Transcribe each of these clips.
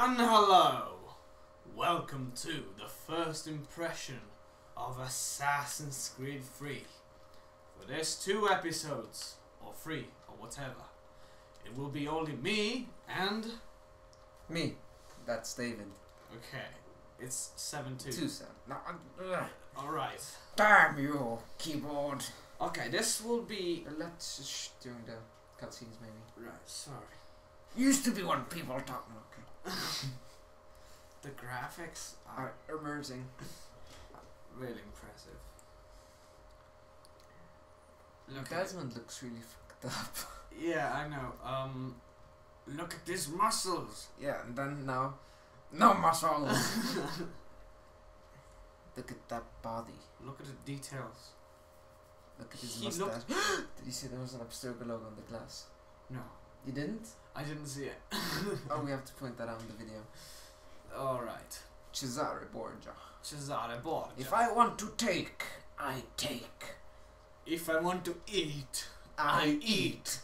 And hello! Welcome to the first impression of Assassin's Creed 3. For there's 2 episodes, or 3, or whatever. It will be only me and... Me. That's David. Okay. It's 7-2. 2-7. No, alright. Damn your keyboard! Okay, this will be... Let's just do the cutscenes maybe. Right, sorry. Used to be when people talk. Okay. The graphics are amazing. Really impressive. Look, Desmond looks really fucked up. Yeah, I know. Look at these muscles. Yeah, and then now, no muscles. Look at that body. Look at the details. Look at his mustache. Did you see there was an Abstergo logo on the glass? No. You didn't? I didn't see it. Oh, we have to point that out in the video. Alright. Cesare Borgia. Cesare Borgia. If I want to take, I take. If I want to eat, I eat.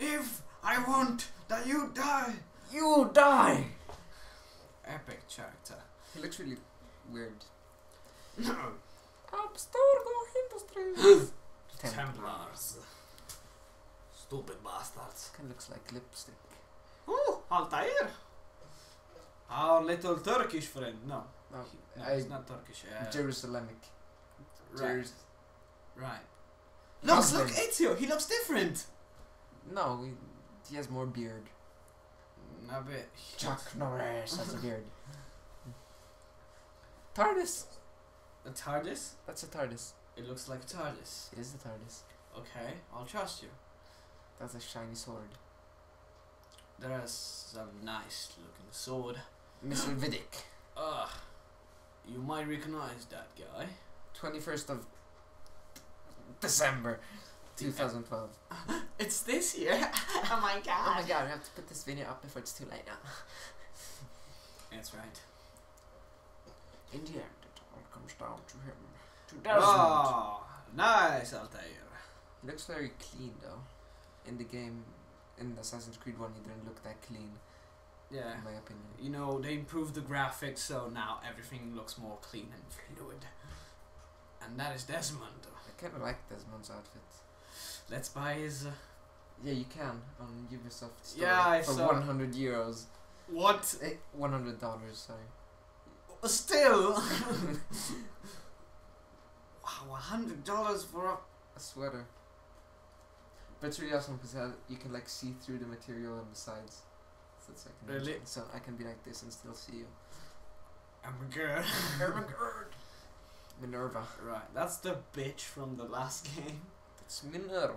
If I want that you die, you die. Epic character. He looks really weird. No. Abstergo Industries. Templars. Stupid bastards. Kind of looks like lipstick. Oh, Altair! Our little Turkish friend. No. No, he's not Turkish. Jerusalemic. Right. Right. Look, Ezio! He looks different! No, he has more beard. A bit. Chuck Norris has a beard. TARDIS! A TARDIS? That's a TARDIS. It looks like TARDIS. It is the TARDIS. Okay, I'll trust you. That's a shiny sword. There is some nice looking sword. Mr. Vidic. You might recognize that guy. 21st of December 2012. It's this year? Oh my god. Oh my god, we have to put this video up before it's too late now. That's right. In the end, it all comes down to him. To Desmond. Oh, nice, Altair. He looks very clean though. In the game, in Assassin's Creed 1, it didn't look that clean. Yeah. In my opinion. You know, they improved the graphics, so now everything looks more clean and fluid. And that is Desmond. I kind of like Desmond's outfit. Let's buy his... Yeah, you can, on Ubisoft Store. Yeah, I saw. For 100 euros. What? $100, sorry. Still! Wow, $100 for a sweater. But it's really awesome because you can like see through the material and the sides. So it's like really? So I can be like this and still see you. I'm a girl. I'm a girl. Minerva. Right, that's the bitch from the last game. That's Minerva.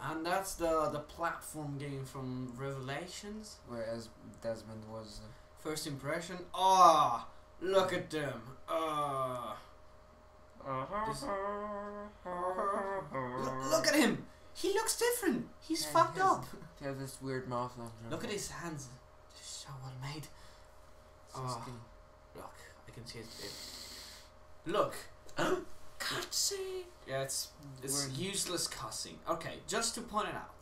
And that's the platform game from Revelations. Whereas Desmond was... First impression? Ah, oh, look at them. Look at him. He looks different. He's fucked up. He has this weird mouth. Look at his hands. They're so well made. Oh, look, I can see his beard. Look. Cutscene. Yeah, it's useless cussing. Okay, just to point it out.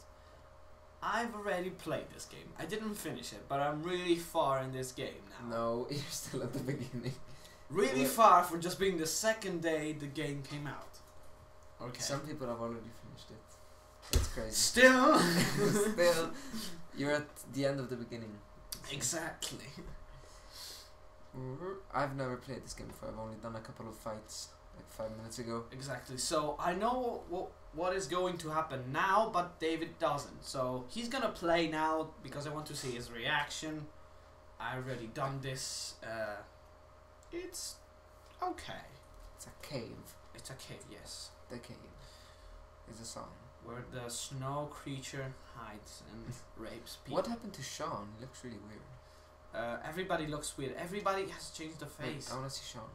I've already played this game. I didn't finish it, but I'm really far in this game now. No, you're still at the beginning. Really far for just being the second day the game came out. Okay. Some people have already finished it. It's crazy. Still! Still, you're at the end of the beginning. Exactly. I've never played this game before. I've only done a couple of fights, like 5 minutes ago. Exactly. So I know what is going to happen now, but David doesn't. So he's gonna play now because I want to see his reaction. I already done this. It's okay. It's a cave. It's a cave, yes. The cave is a song. Where the snow creature hides and rapes people. What happened to Sean? He looks really weird. Everybody looks weird. Everybody has changed their face. Wait, I want to see Sean.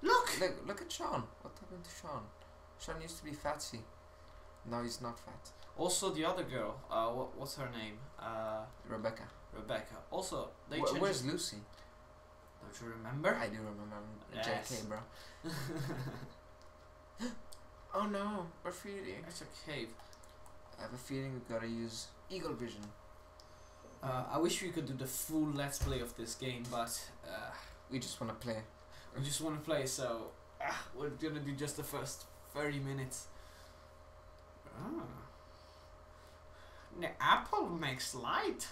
Look! Look at Sean. What happened to Sean? Sean used to be fatsy. Now he's not fat. Also, the other girl. What's her name? Rebecca. Rebecca. Also, they changed... Where's Lucy? Don't you remember? I do remember. Yes. JK, bro. Oh no, we're feeding. It's a cave. I have a feeling we've got to use eagle vision. I wish we could do the full let's play of this game, but we just want to play. We just want to play, so we're gonna do just the first 30 minutes. The apple makes light.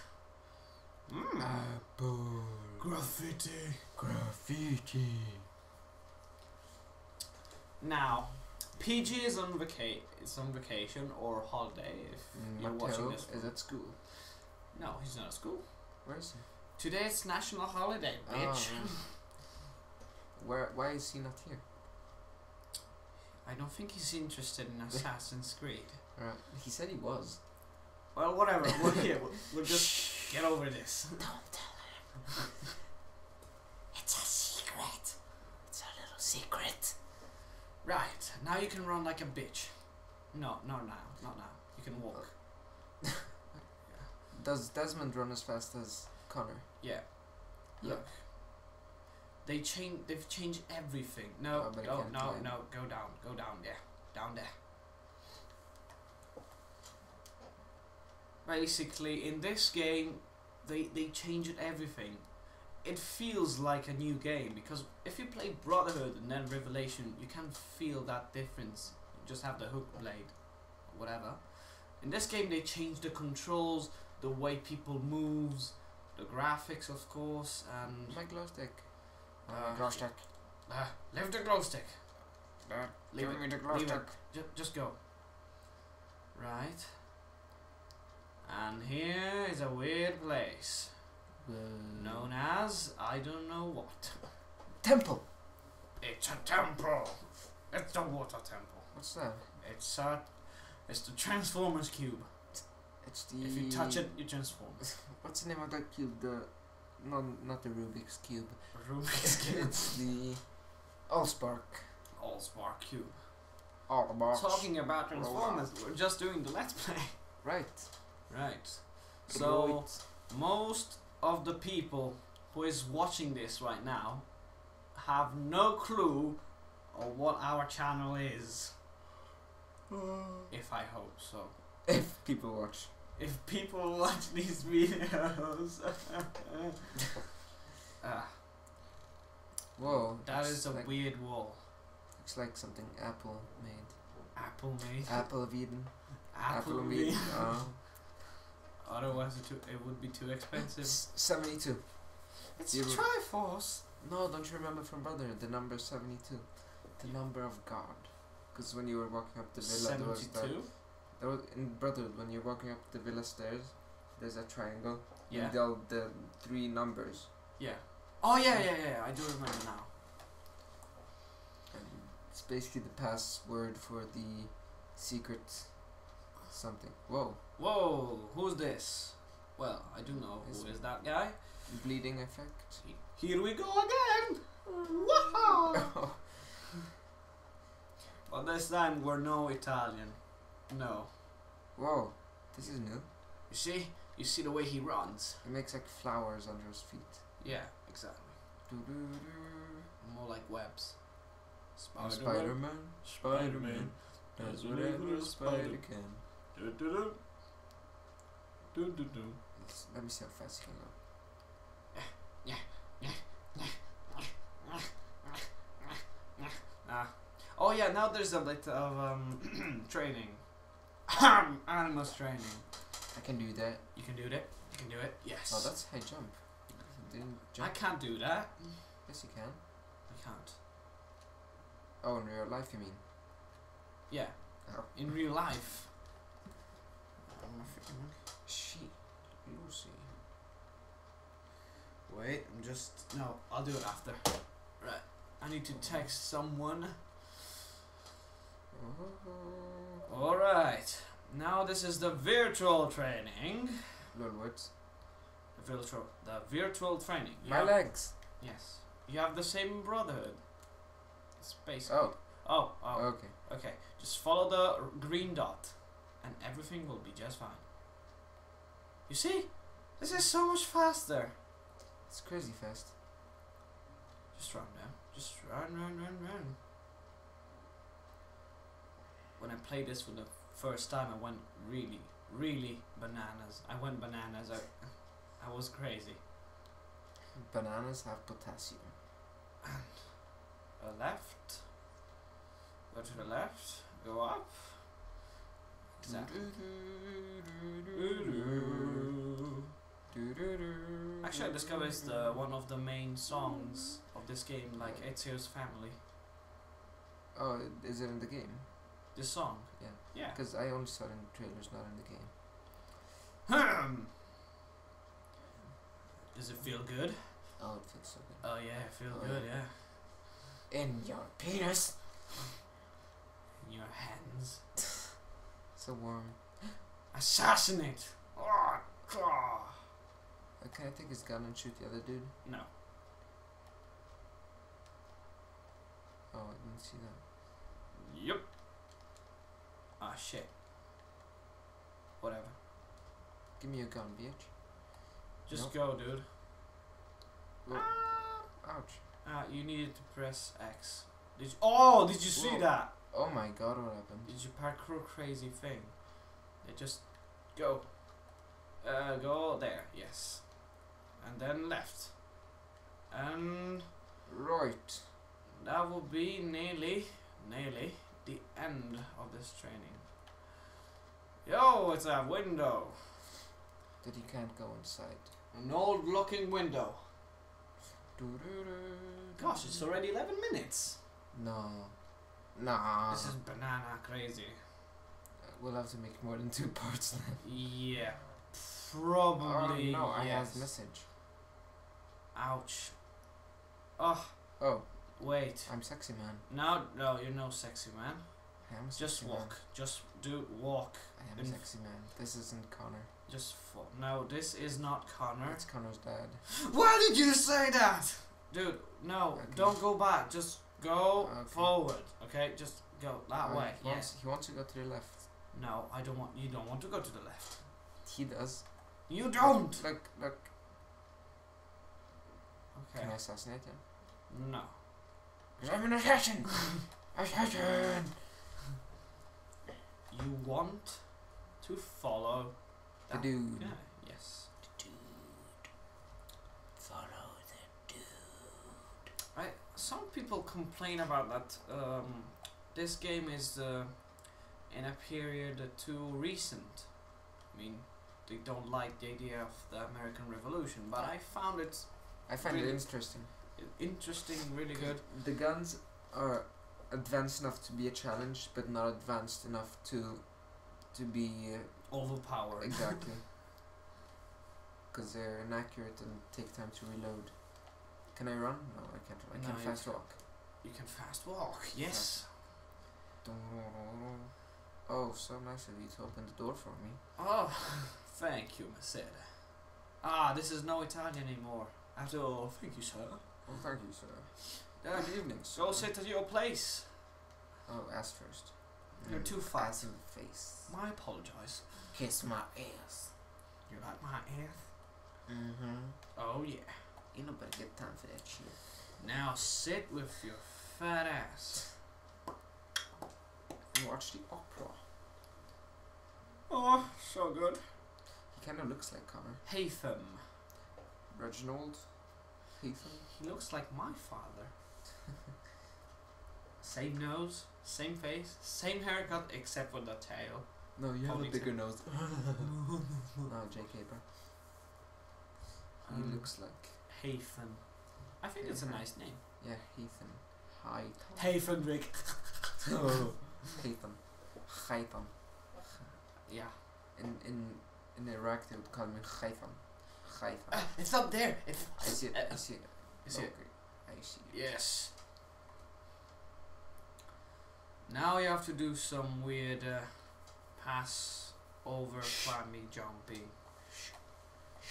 Apple. Graffiti. Now, PG is on vacation or holiday. If you're watching this, is at school. No, he's not at school. Where is he? Today it's national holiday, bitch. Oh. Where? Why is he not here? I don't think he's interested in Assassin's Creed. Right. He said he was. Well, whatever. We're here. We'll just get over this. Don't tell him. It's a secret. It's a little secret. Right. Now you can run like a bitch. No, not now. Not now. You can walk. Does Desmond run as fast as Connor? Yeah. Look. They've changed everything. No, oh, no, go down there. Down there. Basically, in this game, they changed everything. It feels like a new game, because if you play Brotherhood and then Revelation, you can't feel that difference. You just have the hook blade, or whatever. In this game, they changed the controls, the way people moves, the graphics, of course, and... My glow stick. Glow stick. Leave the glow stick. Leave it. Me the glow stick. Just go. Right. And here is a weird place. Known as, I don't know what. Temple! It's a temple! It's the water temple. What's that? It's the Transformers cube. It's the... If you touch it, you transform. What's the name of that cube? The... No, not the Rubik's cube. Rubik's cube? It's the... Allspark. Allspark cube. Allspark. Talking about Transformers, we're just doing the Let's Play. Right. Right. So, most of the people who is watching this right now have no clue of what our channel is. If I hope so. If people watch. If people watch these videos. Whoa. That is a weird wall. Looks like something Apple made. Apple made? Apple of Eden. Apple of Eden. Oh. Otherwise, it would be too expensive. 72. It's a Triforce. No, don't you remember from Brotherhood? The number 72. The number of God. Because when you were walking up the villa, 72? There was in Brotherhood, when you're walking up the villa stairs, there's a triangle. Yeah. And all the three numbers. Yeah. Oh, yeah. I do remember now. And it's basically the password for the secret something. Whoa. Whoa, who's this? Well, I do know who is that guy. Bleeding effect. Here we go again! Wow! But this time we're no Italian. No. Whoa, this is new. You see? You see the way he runs. It makes like flowers under his feet. Yeah, exactly. More like webs. Spider-Man. Spider-Man. Does whatever a spider can. Let me see how fast you can go. Oh yeah, now there's a bit of training. Animals training. I can do that. You can do that? You can do it? Yes. Oh, that's high jump. I can't do that. Yes, you can. I can't. Oh, in real life you mean? Yeah. Oh. In real life. She, Lucy. Wait, I'm just no. I'll do it after. Right. I need to text someone. All right. Now this is the virtual training. Lord, what? The virtual training. You have legs. Yes. You have the same Brotherhood. It's basically. Oh. Okay. Okay. Just follow the green dot. And everything will be just fine. You see? This is so much faster. It's crazy fast. Just run, man. Just run. When I played this for the first time, I went really bananas. I went bananas. That was crazy. Bananas have potassium. And a left. Go to the left. Go up. Exactly. Actually, I discovered it's one of the main songs of this game, like Ezio's Family. Oh, is it in the game? This song? Yeah. Yeah. Because I only saw it in the trailers, not in the game. Does it feel good? Oh, it feels so good. Oh yeah, it feels good, yeah. In your penis. In your hands. It's a worm. Assassinate! Oh, God. Can I take his gun and shoot the other dude? No. Oh, I didn't see that. Yep. Ah, shit. Whatever. Give me your gun, bitch. Just go, dude. Ah. Ouch. You needed to press X. Did you, oh, did you see that? Oh my god, what happened? Did you parkour crazy thing? They just go. Go there, yes. And then left. And... right. That will be nearly the end of this training. Yo, it's a window. That he can't go inside. An old looking window. Gosh, it's already 11 minutes. No. Nah. This is banana crazy. We'll have to make more than 2 parts then. Yeah. Probably. Oh, no, I have message. Ouch. Oh. Oh. Wait. I'm sexy man. No, no, you're no sexy man. I am sexy man. Just walk. I am sexy man. This isn't Connor. Just no, this is not Connor. It's Connor's dad. Why did you say that? Dude, no, okay. Don't go back. Just go forward. Okay, just go that way. He wants, he wants to go to the left. No, I don't want. You don't want to go to the left. He does. You don't. Look. Okay. Can I assassinate him? No. I'm an assassin. Assassin. You want to follow the dude. Yeah. Yes. The dude. Follow the dude. Some people complain about that. This game is in a period too recent. I mean, they don't like the idea of the American Revolution, but I found it. I find really it interesting. Interesting, really good. The guns are advanced enough to be a challenge, but not advanced enough to be overpowered. Exactly. Because they're inaccurate and take time to reload. Can I run? No, I can't. I can fast walk. You can fast walk. Yes. Oh, so nice of you to open the door for me. Oh, thank you, Cesare. Ah, this is no Italian anymore. At all. Thank you, sir. Oh, thank you, sir. Good evening, sir. Go sit at your place. Oh, ass first. You're too fast. Ass in the face. I apologize. Kiss my ass. You like my ass? Mm-hmm. Oh, yeah. Ain't nobody get time for that shit. Now sit with your fat ass. And watch the opera. Oh, so good. He kind of looks like Connor. Haytham. Reginald Haytham. He looks like my father. Same nose, same face, same haircut, except for the tail. No, you have a bigger nose. No, JK, bro. He looks like Haytham. I think it's a nice name. Yeah, Haytham. Haytham, Rick. Oh. Haytham. Yeah. In Iraq they would call me Haytham. Haytham. It's up there. It's I see it. I see it. Is it? I see it. Yes. Now you have to do some weird pass over, climbing, jumping. Shh.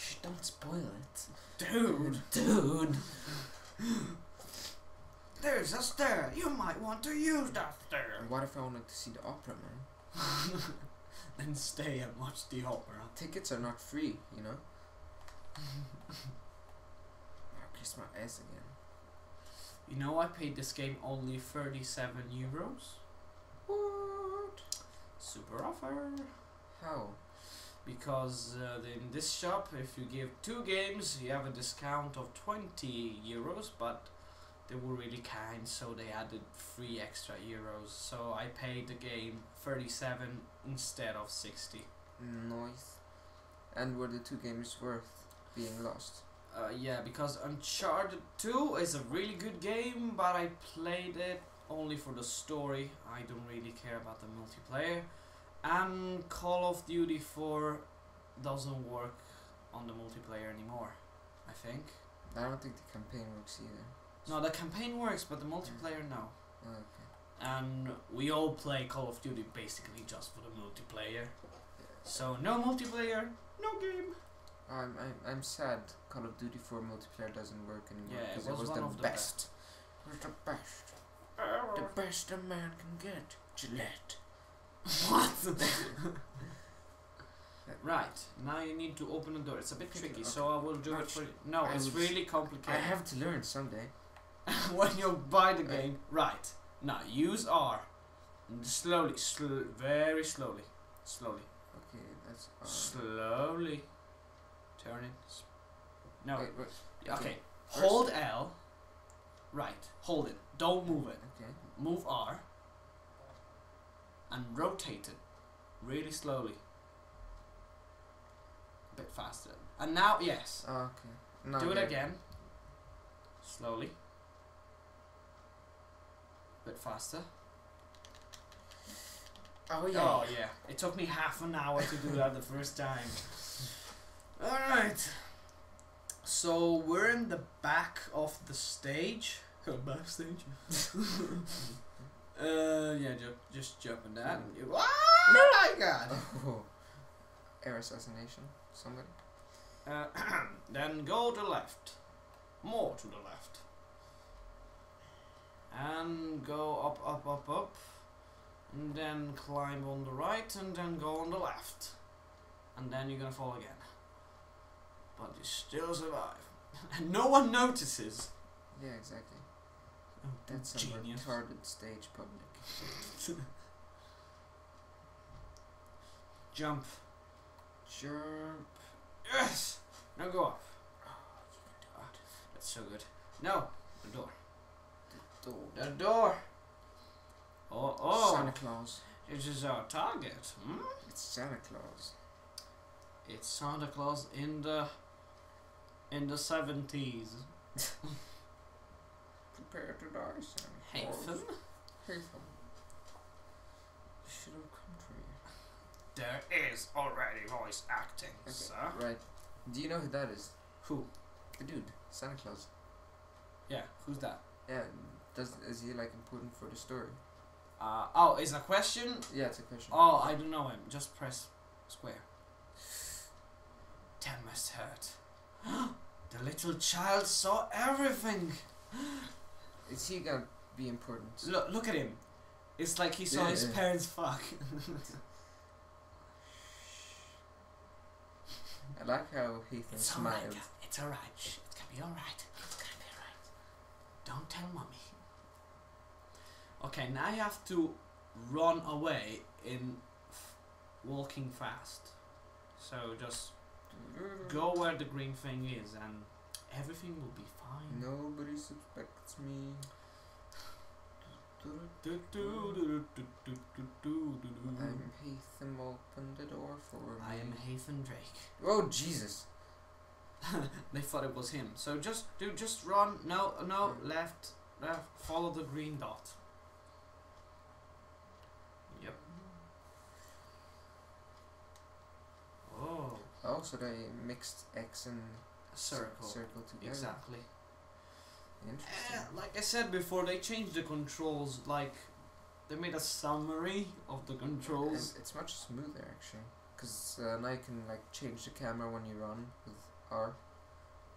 Shh. Don't spoil it, dude. Dude. There's a stair. You might want to use that stair. And what if I wanted to see the opera, man? Then stay and watch the opera. Tickets are not free, you know. I'll kiss my ass again. You know, I paid this game only 37 euros. What? Super offer. How? because in this shop, if you give 2 games, you have a discount of 20 euros, but they were really kind, so they added 3 extra euros, so I paid the game 37 instead of 60. Nice. And were the 2 games worth being lost? Yeah, because Uncharted 2 is a really good game, but I played it only for the story. I don't really care about the multiplayer. And Call of Duty 4 doesn't work on the multiplayer anymore, I think. I don't think the campaign works either. No, the campaign works, but the multiplayer, no. Okay. And we all play Call of Duty basically just for the multiplayer. Yeah. So no multiplayer, no game. I'm sad Call of Duty 4 multiplayer doesn't work anymore, because it was the best. It was the best. The best a man can get. Gillette. What? Right, now you need to open the door. It's a bit tricky, okay. So I will do it for you. No, it's really complicated. I have to learn someday. When you buy the game. Right, now use R. Slowly, very slowly. Slowly. Okay, that's R. Slowly. Turn it. No. Wait, okay. Hold L. Right. Hold it. Don't move it. Okay. Move R. And rotate it. Really slowly. A bit faster. And now, yes. Oh, okay. No, do it again. Slowly. A bit faster. Oh, yeah. Oh, yeah. It took me half an hour to do that the first time. Alright, so we're in the back of the stage. Backstage? Yeah, just jumping that. Oh my god! Oh. Air assassination, somebody. Then go to the left. More to the left. And go up, up, up, up. And then climb on the right, and then go on the left. And then you're gonna fall again. But you still survive. And no one notices. Yeah, exactly. Oh, that's a retarded stage public. Jump. Jump. Yes! Now go up. Oh, you can do it. That's so good. No! The door. The door. The door! Oh, oh! Santa Claus. This is our target, hmm? It's Santa Claus. It's Santa Claus in the... in the 70s. Prepare to die, Santa Claus. Haytham. Should have come for you. There is already voice acting, okay, sir. Right. Do you know who that is? Who? The dude. Santa Claus. Yeah, who's that? Yeah, is he like important for the story? Oh, is a question? Yeah, it's a question. Oh, I don't know him. Just press square. That must hurt. The little child saw everything. Is he gonna be important? Look at him. It's like he saw his parents fuck. I like how Haytham smiled. All right, it's alright. It's gonna be alright. It's gonna be alright. Don't tell mommy. Okay, now you have to run away in walking fast. So just go where the green thing is and everything will be fine. Nobody suspects me. I'm Haytham, open the door for me. I am Haytham Drake. Oh Jesus. They thought it was him. So just run. No, left, left, follow the green dot. Yep. Oh. Oh, so they mixed X and circle together. Exactly. Interesting. Like I said before, they changed the controls. Like, they made a summary of the controls. And it's much smoother actually, because now you can like change the camera when you run with R.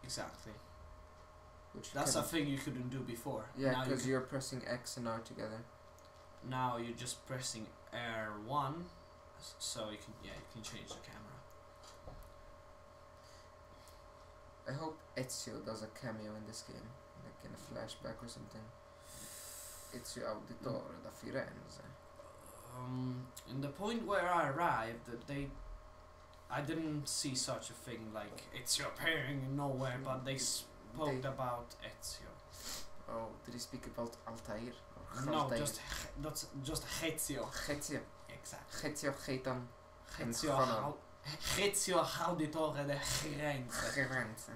Exactly. Which that's a thing you couldn't do before. Yeah, because you're pressing X and R together. Now you're just pressing R1, so you can you can change the camera. I hope Ezio does a cameo in this game, like in a flashback or something. Ezio Auditore da Firenze. In the point where I arrived, they I didn't see such a thing like it's appearing nowhere, but they spoke about Ezio. Oh, did he speak about Altair? No, just Ezio. Ezio. Exactly. Ezio Haytham. Ezio Auditore de Firenze.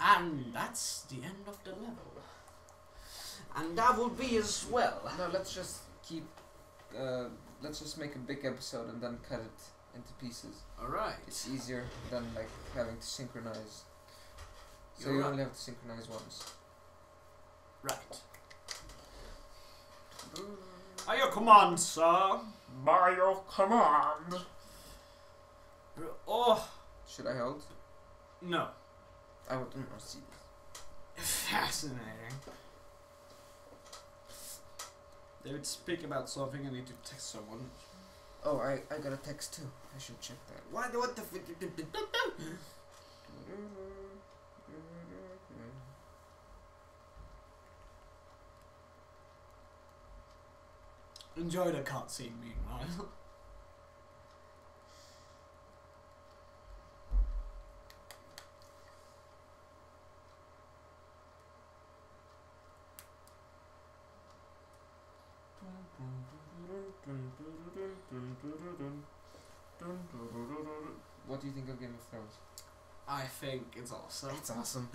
And that's the end of the level. And that will be as well. No, let's just keep. Let's just make a big episode and then cut it into pieces. Alright. It's easier than like having to synchronize. So you only have to synchronize once. Right. By your command, sir. By your command. Oh. Should I hold? No. I wouldn't want to see this. Fascinating. They would speak about something. I need to text someone. Oh, I got a text too. I should check that. Why? What the? Enjoy the cutscene, meanwhile. What do you think of Game of Thrones? I think it's awesome. It's awesome.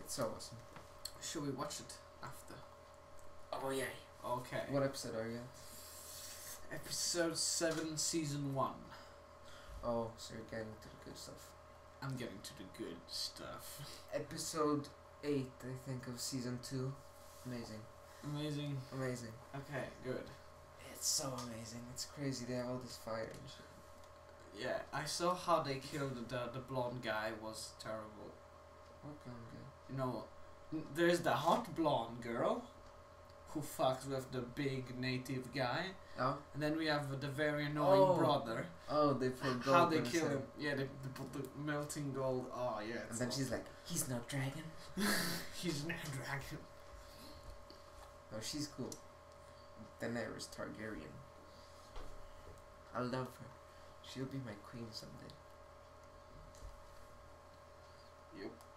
It's so awesome. Should we watch it after? Oh yeah. Okay. What episode are you at? Episode 7, season 1. Oh, so you're getting to the good stuff. I'm getting to the good stuff. Episode 8, I think, of season 2. Amazing. Amazing. Amazing. Okay, good. It's so amazing. It's crazy. They have all this fire and shit. Yeah, I saw how they killed the blonde guy. Was terrible. What blonde guy? You know, there's the hot blonde girl who fucks with the big native guy. Oh. And then we have the very annoying brother. Oh, they put gold. How they kill him? Yeah, they put the melting gold. Oh yeah. And then she's like, he's not dragon. He's not dragon. Oh, she's cool. Then there is Targaryen. I love her. She'll be my queen someday. Yep.